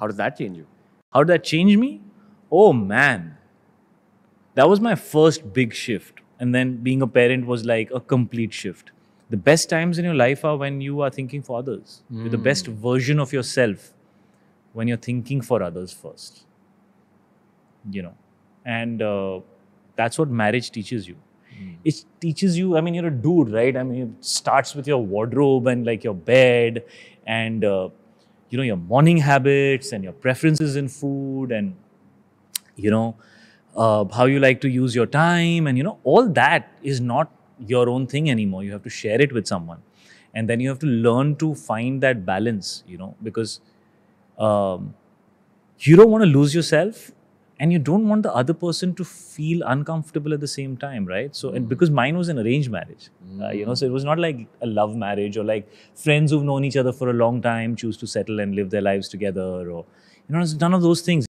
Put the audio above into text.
How did that change you? How did that change me? Oh man, that was my first big shift. And then being a parent was like a complete shift. The best times in your life are when you are thinking for others. Mm. You're the best version of yourself when you're thinking for others first. You know, and that's what marriage teaches you. Mm. It teaches you, I mean, you're a dude, right? I mean, it starts with your wardrobe and like your bed and, you know, your morning habits and your preferences in food and, you know, how you like to use your time and, you know, all that is not your own thing anymore. You have to share it with someone. And then you have to learn to find that balance, you know, because you don't want to lose yourself. And you don't want the other person to feel uncomfortable at the same time, right? So, and because mine was an arranged marriage, you know, so it was not like a love marriage or like friends who've known each other for a long time choose to settle and live their lives together or, you know, none of those things.